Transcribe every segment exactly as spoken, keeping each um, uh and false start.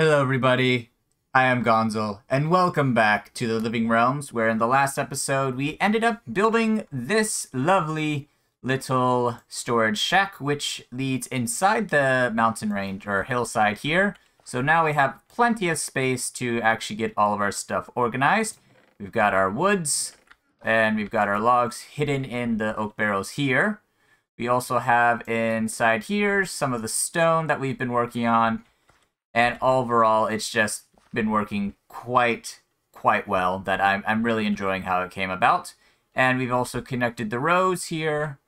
Hello everybody, I am Ganxol, and welcome back to the Living Realms, where in the last episode we ended up building this lovely little storage shack, which leads inside the mountain range, or hillside here. So now we have plenty of space to actually get all of our stuff organized. We've got our woods, and we've got our logs hidden in the oak barrels here. We also have inside here some of the stone that we've been working on. And overall, it's just been working quite, quite well. That I'm, I'm really enjoying how it came about. And we've also connected the roads here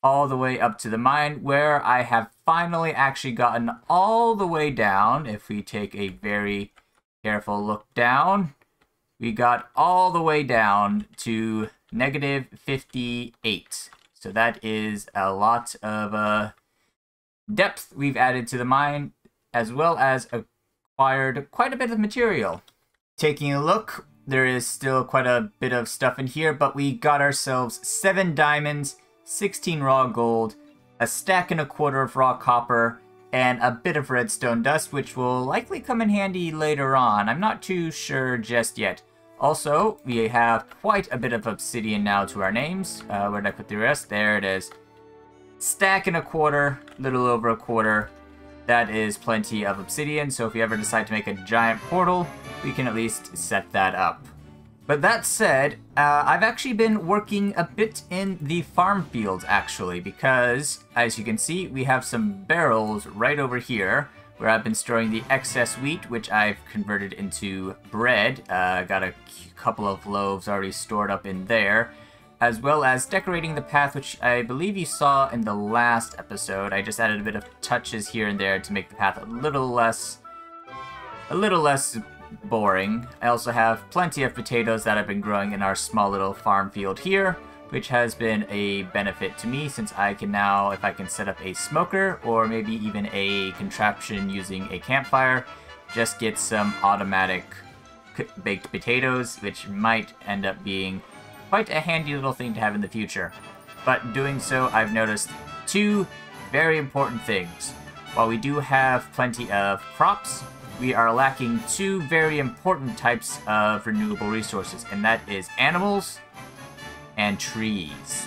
all the way up to the mine, where I have finally actually gotten all the way down. If we take a very careful look down, we got all the way down to negative fifty-eight. So that is a lot of uh, depth we've added to the mine, as well as acquired quite a bit of material. Taking a look, there is still quite a bit of stuff in here, but we got ourselves seven diamonds, sixteen raw gold, a stack and a quarter of raw copper, and a bit of redstone dust, which will likely come in handy later on. I'm not too sure just yet. Also, we have quite a bit of obsidian now to our names. Uh, where did I put the rest? There it is. Stack and a quarter, little over a quarter. That is plenty of obsidian, so if you ever decide to make a giant portal, we can at least set that up. But that said, uh, I've actually been working a bit in the farm fields, actually, because, as you can see, we have some barrels right over here, where I've been storing the excess wheat, which I've converted into bread. Uh, got a couple of loaves already stored up in there, as well as decorating the path, which I believe you saw in the last episode. I just added a bit of touches here and there to make the path a little less, a little less boring. I also have plenty of potatoes that I've been growing in our small little farm field here, which has been a benefit to me since I can now, if I can set up a smoker or maybe even a contraption using a campfire, just get some automatic baked potatoes, which might end up being quite a handy little thing to have in the future. But doing so, I've noticed two very important things. While we do have plenty of crops, we are lacking two very important types of renewable resources, and that is animals and trees.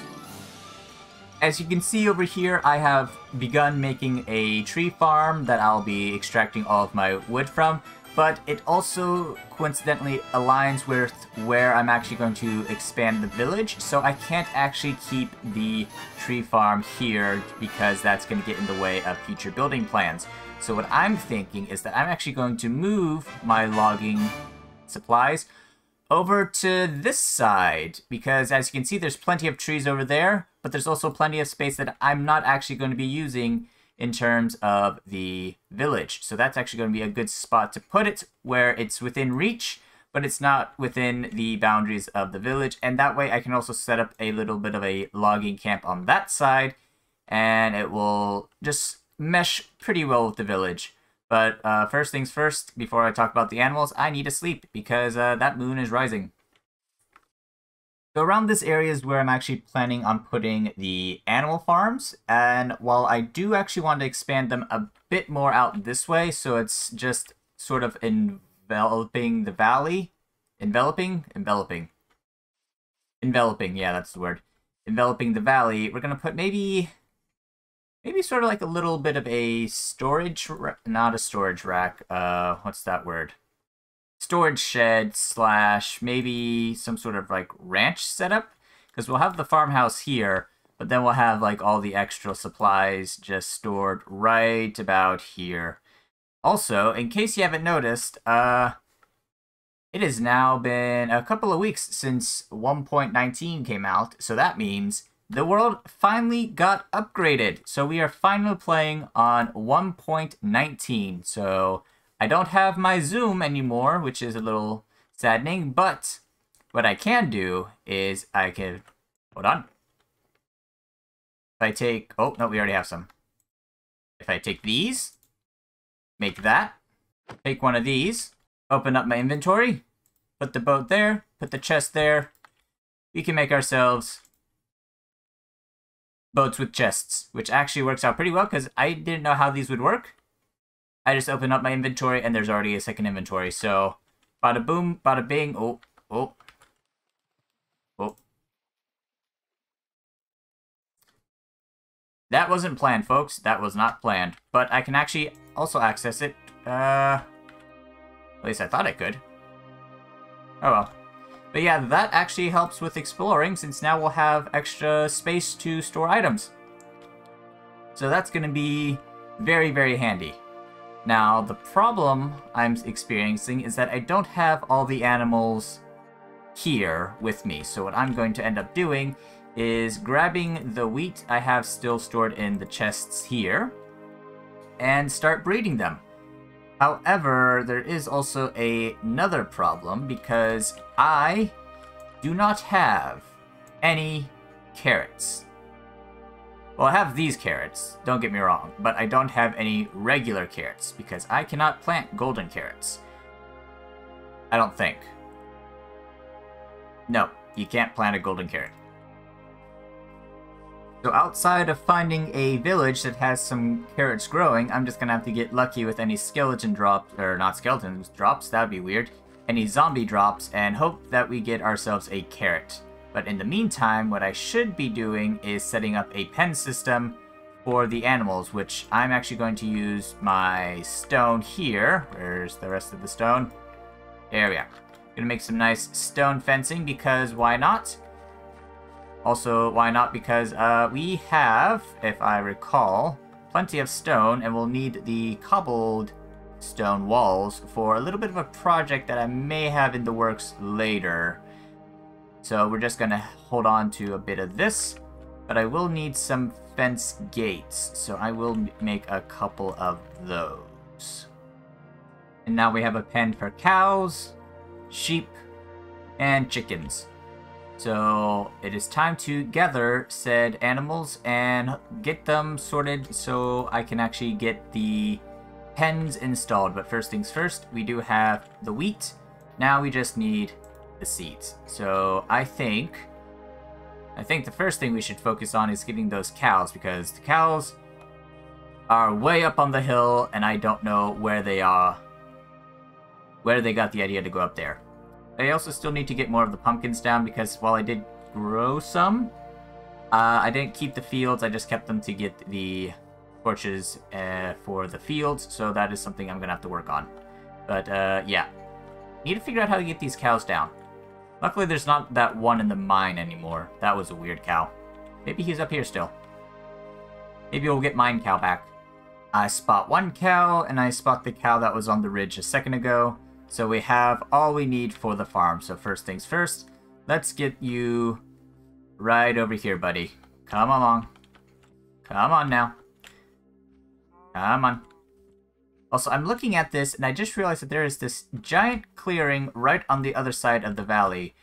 As you can see over here, I have begun making a tree farm that I'll be extracting all of my wood from. But it also coincidentally aligns with where I'm actually going to expand the village, so I can't actually keep the tree farm here because that's going to get in the way of future building plans. So what I'm thinking is that I'm actually going to move my logging supplies over to this side, because as you can see, there's plenty of trees over there, but there's also plenty of space that I'm not actually going to be using in terms of the village. So that's actually going to be a good spot to put it, where it's within reach, but it's not within the boundaries of the village. And that way I can also set up a little bit of a logging camp on that side, and it will just mesh pretty well with the village. But uh, first things first, before I talk about the animals, I need to sleep because uh, that moon is rising. So around this area is where I'm actually planning on putting the animal farms, and while I do actually want to expand them a bit more out this way, so it's just sort of enveloping the valley, enveloping, enveloping, enveloping, yeah, that's the word, enveloping the valley, we're going to put maybe, maybe sort of like a little bit of a storage, not a storage rack, uh, what's that word? Storage shed slash maybe some sort of like ranch setup, because we'll have the farmhouse here, but then we'll have like all the extra supplies just stored right about here. Also, in case you haven't noticed, uh, it has now been a couple of weeks since one point nineteen came out, so that means the world finally got upgraded. So we are finally playing on one point nineteen. So I don't have my zoom anymore, which is a little saddening, but what I can do is I can, hold on. If I take, oh, no, we already have some. If I take these, make that, take one of these, open up my inventory, put the boat there, put the chest there. We can make ourselves boats with chests, which actually works out pretty well because I didn't know how these would work. I just opened up my inventory, and there's already a second inventory. So, bada boom, bada bing. Oh, oh. Oh. That wasn't planned, folks. That was not planned. But I can actually also access it. Uh, at least I thought I could. Oh, well. But yeah, that actually helps with exploring, since now we'll have extra space to store items. So that's going to be very, very handy. Now, the problem I'm experiencing is that I don't have all the animals here with me. So what I'm going to end up doing is grabbing the wheat I have still stored in the chests here and start breeding them. However, there is also a, another problem, because I do not have any carrots. Well, I have these carrots, don't get me wrong, but I don't have any regular carrots, because I cannot plant golden carrots. I don't think. No, you can't plant a golden carrot. So outside of finding a village that has some carrots growing, I'm just going to have to get lucky with any skeleton drops, or not skeletons drops, that would be weird, any zombie drops, and hope that we get ourselves a carrot. But in the meantime, what I should be doing is setting up a pen system for the animals, which I'm actually going to use my stone here. Where's the rest of the stone? There we are. I'm going to make some nice stone fencing, because why not? Also, why not? Because uh, we have, if I recall, plenty of stone, and we'll need the cobbled stone walls for a little bit of a project that I may have in the works later. So we're just going to hold on to a bit of this, but I will need some fence gates, so I will make a couple of those. And now we have a pen for cows, sheep, and chickens. So it is time to gather said animals and get them sorted so I can actually get the pens installed. But first things first, we do have the wheat. Now we just need the seeds. So I think, I think the first thing we should focus on is getting those cows, because the cows are way up on the hill and I don't know where they are, where they got the idea to go up there. I also still need to get more of the pumpkins down, because while I did grow some, uh, I didn't keep the fields. I just kept them to get the torches uh, for the fields, so that is something I'm going to have to work on. But uh, yeah, need to figure out how to get these cows down. Luckily, there's not that one in the mine anymore. That was a weird cow. Maybe he's up here still. Maybe we'll get mine cow back. I spot one cow, and I spot the cow that was on the ridge a second ago. So we have all we need for the farm. So first things first, let's get you right over here, buddy. Come along. Come on now. Come on. Also, I'm looking at this, and I just realized that there is this giant clearing right on the other side of the valley.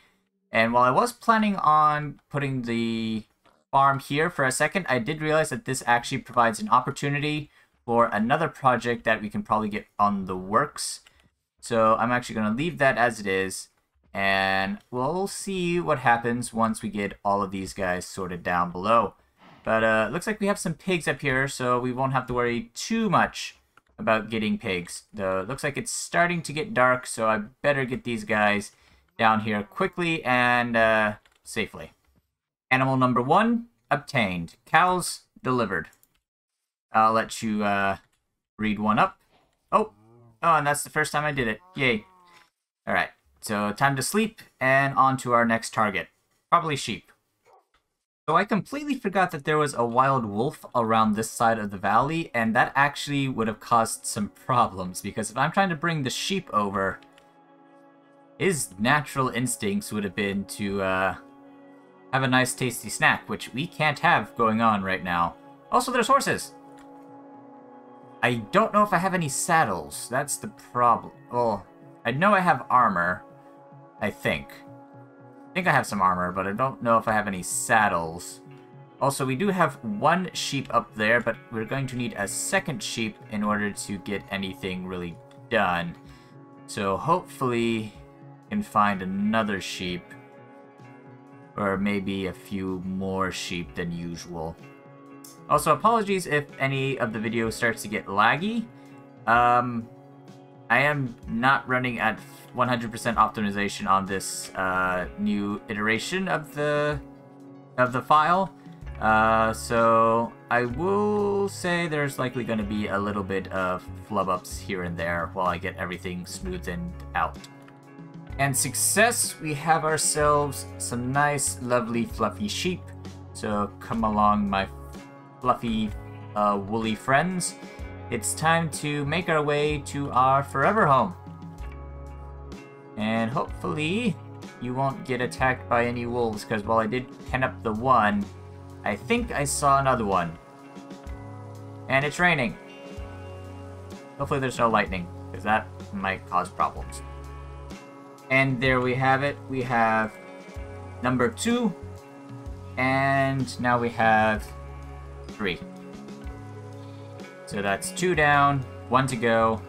And while I was planning on putting the farm here for a second, I did realize that this actually provides an opportunity for another project that we can probably get on the works. So I'm actually going to leave that as it is, and we'll see what happens once we get all of these guys sorted down below. But uh, it looks like we have some pigs up here, so we won't have to worry too much about getting pigs. Though it looks like it's starting to get dark, so I better get these guys down here quickly and uh, safely. Animal number one obtained. Cows delivered. I'll let you uh, read one up. Oh! Oh, and that's the first time I did it. Yay. Alright, so time to sleep, and on to our next target. Probably sheep. So I completely forgot that there was a wild wolf around this side of the valley, and that actually would have caused some problems, because if I'm trying to bring the sheep over, his natural instincts would have been to uh, have a nice tasty snack, which we can't have going on right now. Also, there's horses! I don't know if I have any saddles. That's the problem. Well, I know I have armor, I think. I think I have some armor, but I don't know if I have any saddles. Also, we do have one sheep up there, but we're going to need a second sheep in order to get anything really done. So hopefully we can find another sheep, or maybe a few more sheep than usual. Also, apologies if any of the video starts to get laggy. Um, I am not running at one hundred percent optimization on this uh, new iteration of the of the file. Uh, so I will say there's likely going to be a little bit of flub-ups here and there while I get everything smoothened out. And success, we have ourselves some nice, lovely, fluffy sheep. So come along, my fluffy, uh, woolly friends. It's time to make our way to our forever home. And hopefully you won't get attacked by any wolves, because while I did pin up the one, I think I saw another one. And it's raining. Hopefully there's no lightning, because that might cause problems. And there we have it. We have number two. And now we have three. So that's two down, one to go.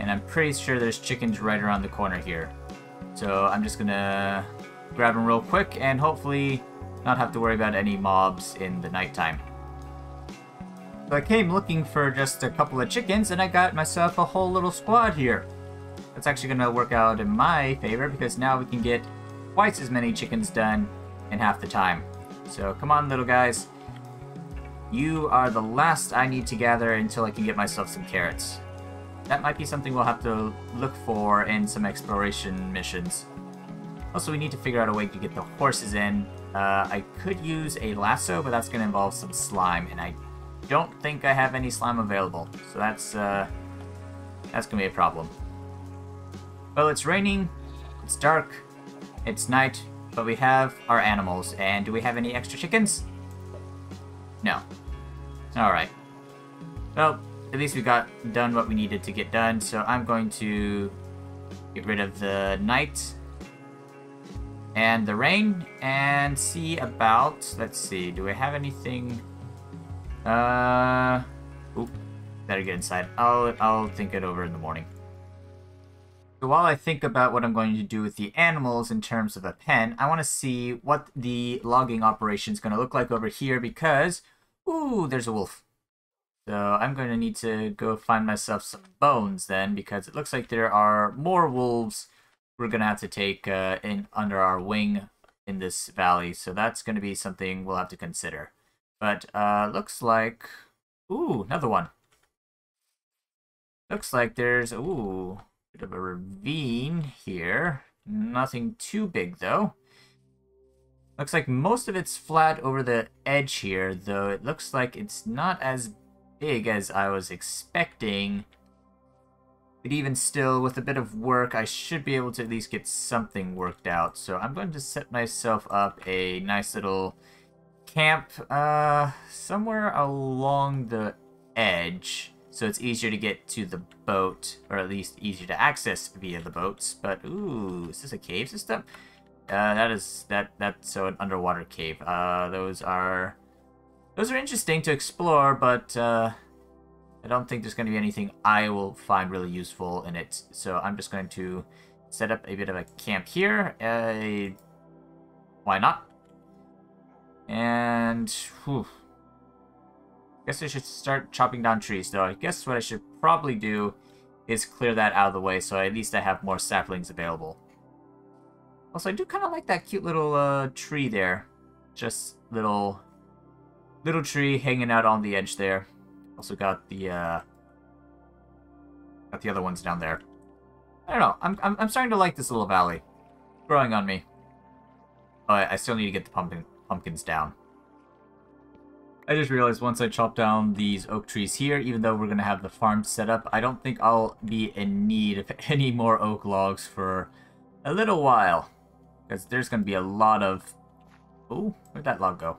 And I'm pretty sure there's chickens right around the corner here. So I'm just gonna grab them real quick and hopefully not have to worry about any mobs in the nighttime. So I came looking for just a couple of chickens and I got myself a whole little squad here. That's actually going to work out in my favor because now we can get twice as many chickens done in half the time. So come on, little guys. You are the last I need to gather until I can get myself some carrots. That might be something we'll have to look for in some exploration missions. Also, we need to figure out a way to get the horses in. Uh, I could use a lasso, but that's going to involve some slime, and I don't think I have any slime available. So that's, uh, that's going to be a problem. Well, it's raining, it's dark, it's night, but we have our animals. And do we have any extra chickens? No. Alright. Well, at least we got done what we needed to get done, so I'm going to get rid of the night and the rain, and see about... Let's see, do we have anything... Uh... Oop, better get inside. I'll, I'll think it over in the morning. So while I think about what I'm going to do with the animals in terms of a pen, I want to see what the logging operation is going to look like over here because... Ooh, there's a wolf. So I'm going to need to go find myself some bones then, because it looks like there are more wolves we're going to have to take uh, in under our wing in this valley. So that's going to be something we'll have to consider. But uh, looks like... Ooh, another one. Looks like there's... Ooh... Bit of a ravine here. Nothing too big though. Looks like most of it's flat over the edge here, though it looks like it's not as big as I was expecting. But even still, with a bit of work, I should be able to at least get something worked out. So I'm going to set myself up a nice little camp uh, somewhere along the edge. So it's easier to get to the boat, or at least easier to access via the boats. But ooh, is this a cave system? Uh, that is that that's so an underwater cave. Uh, those are those are interesting to explore, but uh, I don't think there's going to be anything I will find really useful in it. So I'm just going to set up a bit of a camp here. Uh, why not? And whew. I guess I should start chopping down trees, though. I guess what I should probably do is clear that out of the way, so at least I have more saplings available. Also, I do kind of like that cute little uh, tree there. Just little little tree hanging out on the edge there. Also got the uh, got the other ones down there. I don't know. I'm I'm, I'm starting to like this little valley. It's growing on me. But I still need to get the pumpkin pumpkins down. I just realized once I chop down these oak trees here, even though we're going to have the farm set up, I don't think I'll be in need of any more oak logs for a little while. Because there's going to be a lot of... Ooh, where'd that log go?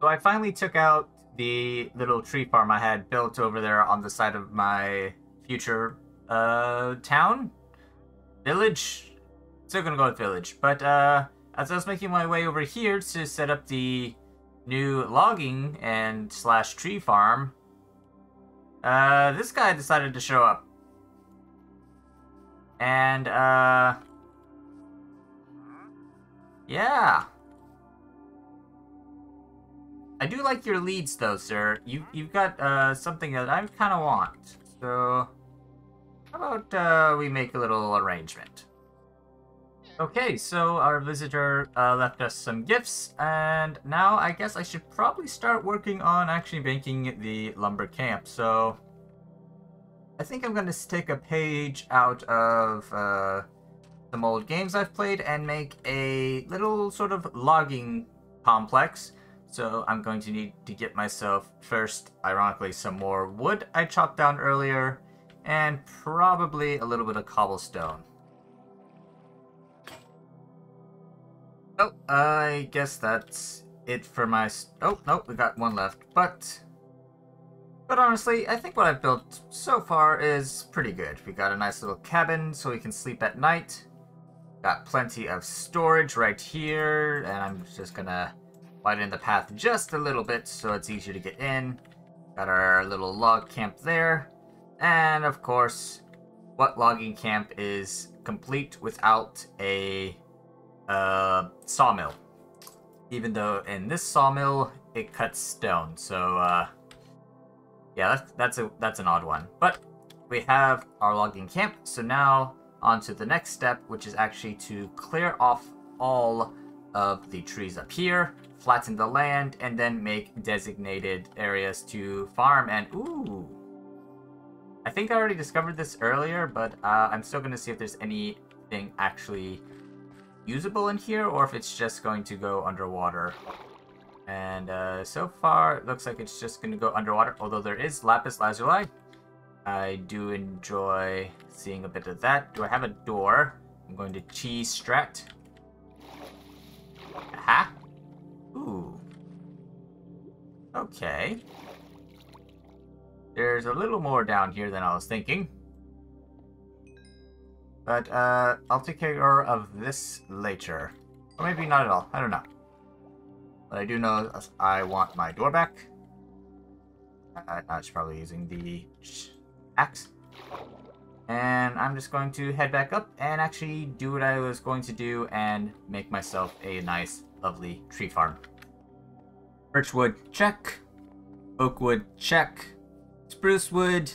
So I finally took out the little tree farm I had built over there on the side of my future uh, town? Village? Still going to go with village. But uh, as I was making my way over here to set up the... new logging and slash tree farm, uh, this guy decided to show up. And, uh, yeah. I do like your leads, though, sir. You, you've got, uh, something that I kind of want. So, how about uh, we make a little arrangement? Okay, so our visitor uh, left us some gifts, and now I guess I should probably start working on actually making the lumber camp. So, I think I'm going to take a page out of uh, some old games I've played and make a little sort of logging complex. So I'm going to need to get myself first, ironically, some more wood I chopped down earlier, and probably a little bit of cobblestone. Oh, I guess that's it for my... Oh, no, we got one left. But, but honestly, I think what I've built so far is pretty good. We got a nice little cabin so we can sleep at night. Got plenty of storage right here, and I'm just gonna widen the path just a little bit so it's easier to get in. Got our little log camp there. And, of course, what logging camp is complete without a... Uh, sawmill. Even though in this sawmill it cuts stone, so uh, yeah, that's that's a that's an odd one. But we have our logging camp, so now on to the next step, which is actually to clear off all of the trees up here, flatten the land, and then make designated areas to farm. And ooh, I think I already discovered this earlier, but uh, I'm still gonna see if there's anything actually usable in here, or if it's just going to go underwater. And uh, so far it looks like it's just going to go underwater, although there is lapis lazuli. I do enjoy seeing a bit of that. Do I have a door? I'm going to cheese strat. Aha! Ooh. Okay. There's a little more down here than I was thinking. But, uh, I'll take care of this later. Or maybe not at all. I don't know. But I do know I want my door back. I, I was probably using the axe. And I'm just going to head back up and actually do what I was going to do and make myself a nice, lovely tree farm. Birchwood, check. Oakwood, check. Spruce wood,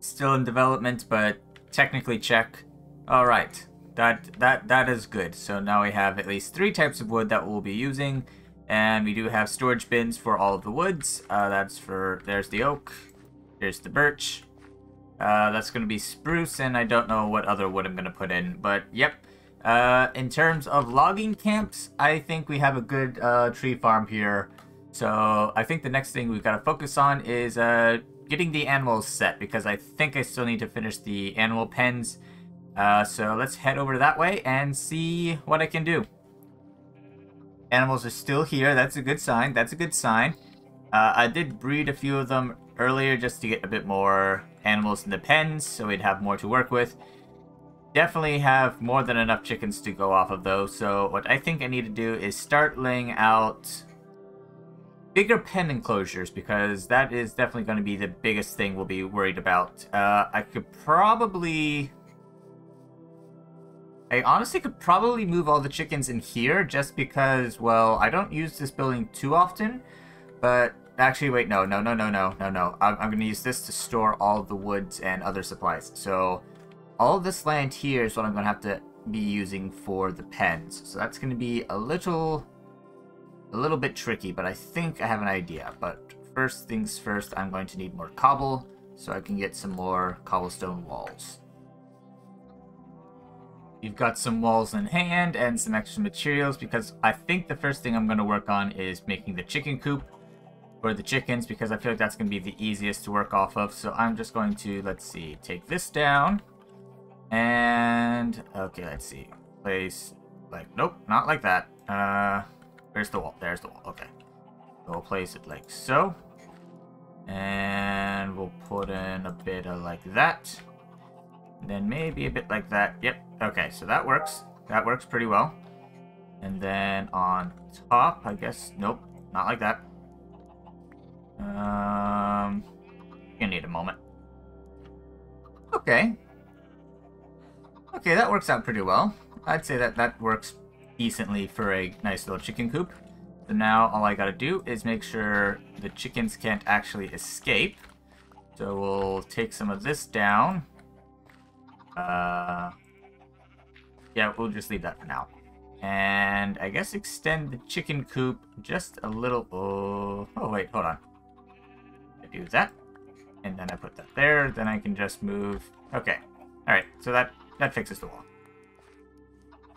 still in development, but technically check. Alright, that, that, that is good. So now we have at least three types of wood that we'll be using. And we do have storage bins for all of the woods. Uh, that's for, there's the oak, here's the birch. Uh, that's going to be spruce, and I don't know what other wood I'm going to put in. But, yep. Uh, in terms of logging camps, I think we have a good uh, tree farm here. So I think the next thing we've got to focus on is uh, getting the animals set. Because I think I still need to finish the animal pens. Uh, so let's head over that way and see what I can do. Animals are still here. That's a good sign. That's a good sign. Uh, I did breed a few of them earlier just to get a bit more animals in the pens, so we'd have more to work with. Definitely have more than enough chickens to go off of, though. So what I think I need to do is start laying out bigger pen enclosures, because that is definitely going to be the biggest thing we'll be worried about. Uh, I could probably... I honestly could probably move all the chickens in here just because, well, I don't use this building too often, but actually, wait, no, no, no, no, no, no, no. I'm, I'm going to use this to store all the woods and other supplies. So all this land here is what I'm going to have to be using for the pens. So that's going to be a little, a little bit tricky, but I think I have an idea. But first things first, I'm going to need more cobble so I can get some more cobblestone walls. You've got some walls in hand and some extra materials, because I think the first thing I'm going to work on is making the chicken coop for the chickens, because I feel like that's going to be the easiest to work off of. So I'm just going to, let's see, take this down and, okay, let's see, place, like, nope, not like that. Uh, where's the wall? There's the wall. Okay. We'll place it like so. And we'll put in a bit of like that. Then maybe a bit like that. Yep. Okay, so that works. That works pretty well. And then on top, I guess... Nope, not like that. Um, you need a moment. Okay. Okay, that works out pretty well. I'd say that that works decently for a nice little chicken coop. So now all I gotta do is make sure the chickens can't actually escape. So we'll take some of this down. Uh, yeah, we'll just leave that for now. And I guess extend the chicken coop just a little. Oh, oh wait, hold on. I do that. And then I put that there. Then I can just move. Okay. All right. So that, that fixes the wall.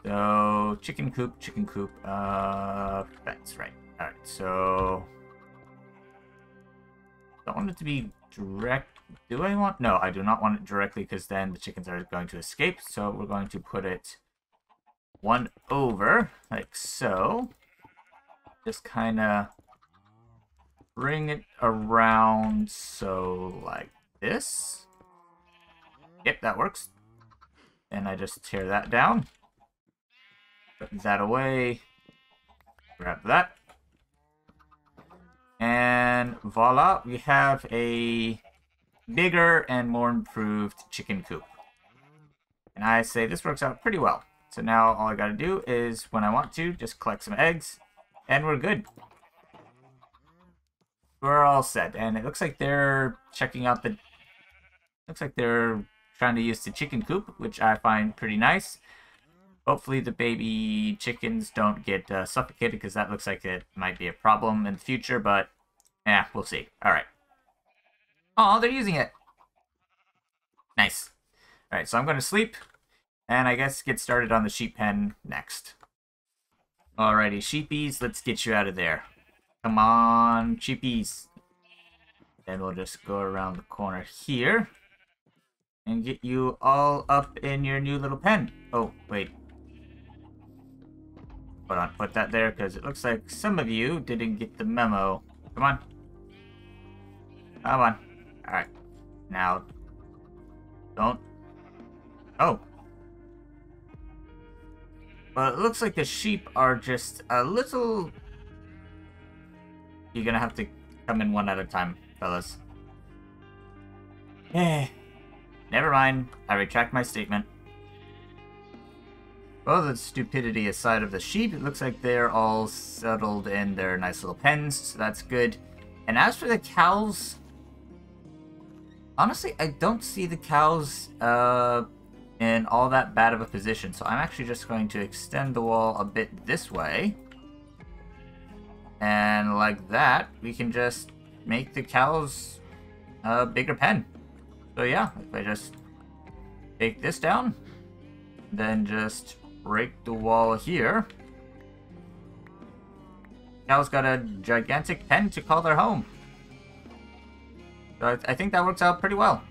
So chicken coop, chicken coop. Uh, that's right. All right. So I don't want it to be direct. Do I want? No, I do not want it directly because then the chickens are going to escape. So we're going to put it one over like so. Just kind of bring it around so like this. Yep, that works. And I just tear that down. Put that away. Grab that. And voila, we have a bigger and more improved chicken coop. And I say this works out pretty well. So now all I gotta do is, when I want to, just collect some eggs, and we're good. We're all set, and it looks like they're checking out the... Looks like they're trying to use the chicken coop, which I find pretty nice. Hopefully the baby chickens don't get uh, suffocated, because that looks like it might be a problem in the future, but... Eh, we'll see. Alright. Oh, they're using it! Nice. Alright, so I'm gonna sleep. And I guess get started on the sheep pen next. Alrighty, sheepies, let's get you out of there. Come on, sheepies. Then we'll just go around the corner here. And get you all up in your new little pen. Oh, wait. Hold on, put that there, because it looks like some of you didn't get the memo. Come on. Come on. Alright. Now, don't... Oh. Well, it looks like the sheep are just a little... You're gonna have to come in one at a time, fellas. Eh. Never mind. I retract my statement. Well, the stupidity aside of the sheep, it looks like they're all settled in their nice little pens, so that's good. And as for the cows... Honestly, I don't see the cows, uh... in all that bad of a position. So I'm actually just going to extend the wall a bit this way. And like that, we can just make the cows a bigger pen. So yeah, if I just take this down, then just break the wall here. Cows got a gigantic pen to call their home. So I, th I think that works out pretty well.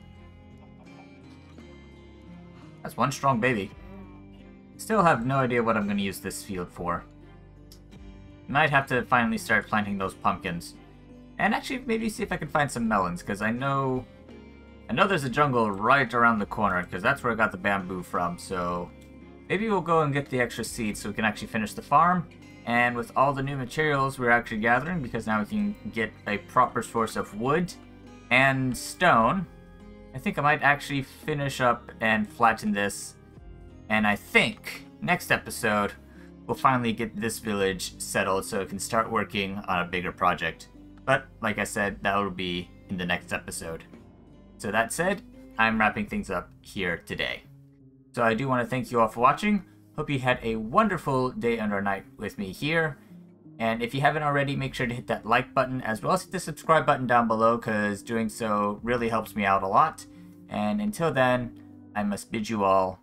That's one strong baby. Still have no idea what I'm going to use this field for. Might have to finally start planting those pumpkins. And actually maybe see if I can find some melons, because I know... I know there's a jungle right around the corner, because that's where I got the bamboo from, so... Maybe we'll go and get the extra seeds so we can actually finish the farm. And with all the new materials we're actually gathering, because now we can get a proper source of wood and stone... I think I might actually finish up and flatten this. And I think next episode, we'll finally get this village settled so it can start working on a bigger project. But like I said, that will be in the next episode. So that said, I'm wrapping things up here today. So I do want to thank you all for watching. Hope you had a wonderful day and or night with me here. And if you haven't already, make sure to hit that like button as well as hit the subscribe button down below, because doing so really helps me out a lot. And until then, I must bid you all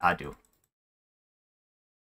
adieu.